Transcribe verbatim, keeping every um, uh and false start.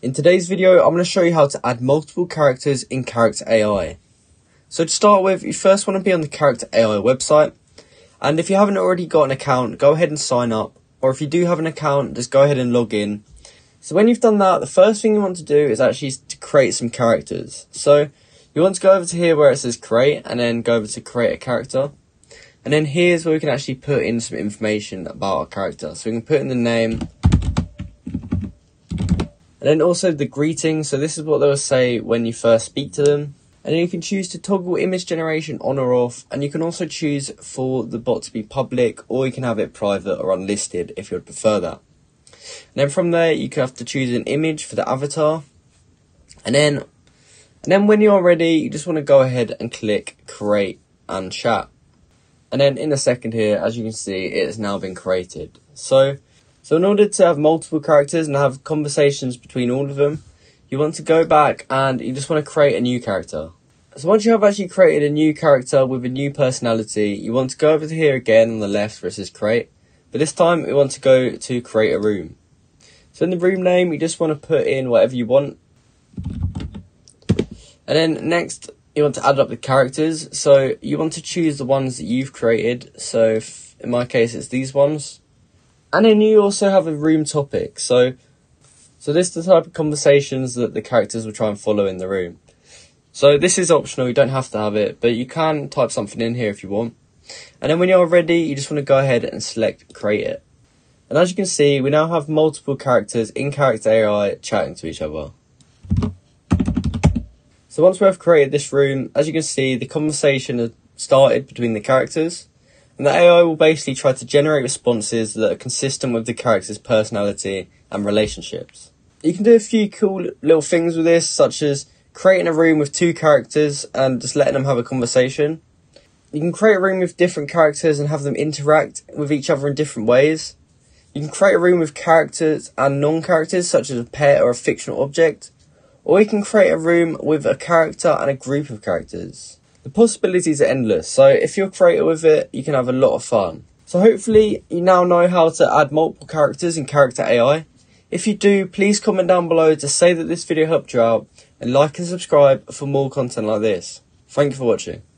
In today's video, I'm going to show you how to add multiple characters in Character A I. So to start with, you first want to be on the Character A I website. And if you haven't already got an account, go ahead and sign up. Or if you do have an account, just go ahead and log in. So when you've done that, the first thing you want to do is actually to create some characters. So you want to go over to here where it says create, and then go over to create a character. And then here's where we can actually put in some information about our character. So we can put in the name. And then also the greeting, so this is what they'll say when you first speak to them. And then you can choose to toggle image generation on or off, and you can also choose for the bot to be public, or you can have it private or unlisted if you would prefer that. And then from there you can have to choose an image for the avatar. And then and then when you're ready, you just want to go ahead and click create and chat. And then in a second here, as you can see, it has now been created. So So in order to have multiple characters and have conversations between all of them, you want to go back and you just want to create a new character. So once you have actually created a new character with a new personality, you want to go over to here again on the left where it says create. But this time we want to go to create a room. So in the room name, you just want to put in whatever you want. And then next, you want to add up the characters. So you want to choose the ones that you've created. So if, in my case, it's these ones. And then you also have a room topic, so so this is the type of conversations that the characters will try and follow in the room. So this is optional, you don't have to have it, but you can type something in here if you want. And then when you're ready, you just want to go ahead and select create it. And as you can see, we now have multiple characters in Character A I chatting to each other. So once we have created this room, as you can see, the conversation has started between the characters. And the A I will basically try to generate responses that are consistent with the character's personality and relationships. You can do a few cool little things with this, such as creating a room with two characters and just letting them have a conversation. You can create a room with different characters and have them interact with each other in different ways. You can create a room with characters and non-characters, such as a pet or a fictional object. Or you can create a room with a character and a group of characters. The possibilities are endless, so if you're creative with it, you can have a lot of fun. So hopefully you now know how to add multiple characters in Character A I. If you do, please comment down below to say that this video helped you out, and like and subscribe for more content like this. Thank you for watching.